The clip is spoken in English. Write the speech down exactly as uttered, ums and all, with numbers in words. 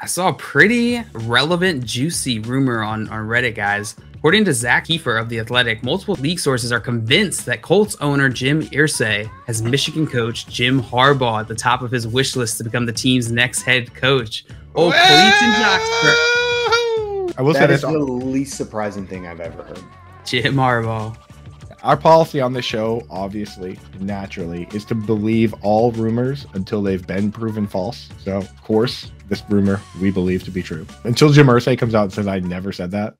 I saw a pretty relevant, juicy rumor on, on Reddit, guys. According to Zach Kiefer of The Athletic, multiple league sources are convinced that Colts owner Jim Irsay has Michigan coach Jim Harbaugh at the top of his wish list to become the team's next head coach. Oh, Cleats and Joxburg. I will say that's the least surprising thing I've ever heard. Jim Harbaugh. Our policy on the show, obviously, naturally, is to believe all rumors until they've been proven false. So, of course, this rumor we believe to be true. Until Jim Irsay comes out and says, I never said that.